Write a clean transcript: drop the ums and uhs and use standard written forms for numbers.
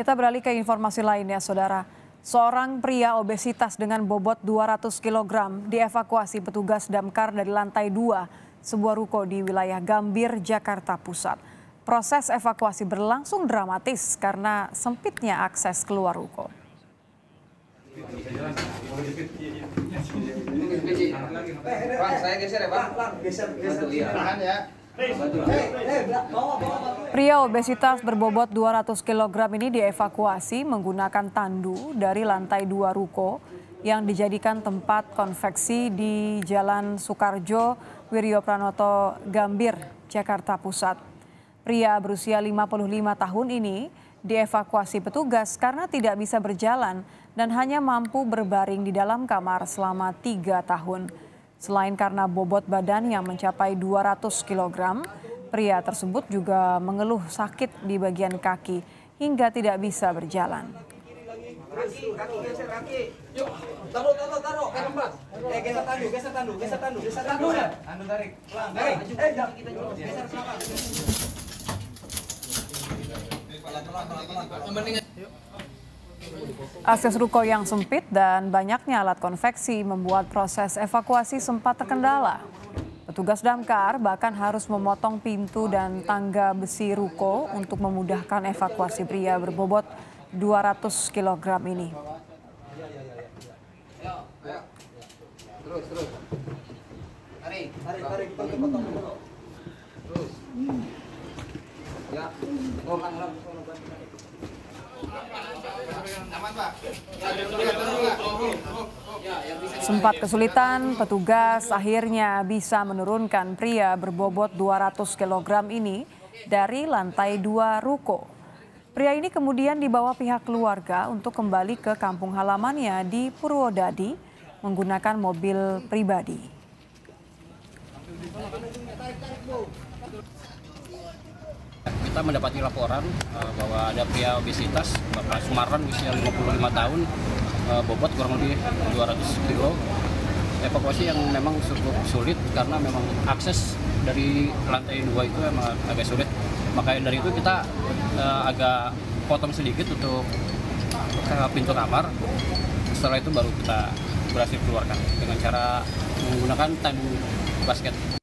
Kita beralih ke informasi lainnya, Saudara. Seorang pria obesitas dengan bobot 200 kg dievakuasi petugas Damkar dari lantai 2 sebuah ruko di wilayah Gambir, Jakarta Pusat. Proses evakuasi berlangsung dramatis karena sempitnya akses keluar ruko. Pria obesitas berbobot 200 kg ini dievakuasi menggunakan tandu dari lantai 2 ruko yang dijadikan tempat konveksi di Jalan Sukarjo Wiryopranoto, Gambir, Jakarta Pusat. Pria berusia 55 tahun ini dievakuasi petugas karena tidak bisa berjalan dan hanya mampu berbaring di dalam kamar selama 3 tahun. Selain karena bobot badan yang mencapai 200 kg, pria tersebut juga mengeluh sakit di bagian kaki hingga tidak bisa berjalan. Akses ruko yang sempit dan banyaknya alat konveksi membuat proses evakuasi sempat terkendala. Petugas Damkar bahkan harus memotong pintu dan tangga besi ruko untuk memudahkan evakuasi pria berbobot 200 kg ini. Sempat kesulitan, petugas akhirnya bisa menurunkan pria berbobot 200 kg ini dari lantai 2 ruko. Pria ini kemudian dibawa pihak keluarga untuk kembali ke kampung halamannya di Purwodadi menggunakan mobil pribadi. Kita mendapati laporan bahwa ada pria obesitas, Bapak Sumarno, usia 55 tahun, bobot kurang lebih 200 kilo. Evakuasi yang memang cukup sulit karena memang akses dari lantai 2 itu memang agak sulit. Makanya dari itu kita agak potong sedikit untuk pintu kamar. Setelah itu baru kita berhasil keluarkan dengan cara menggunakan tandu basket.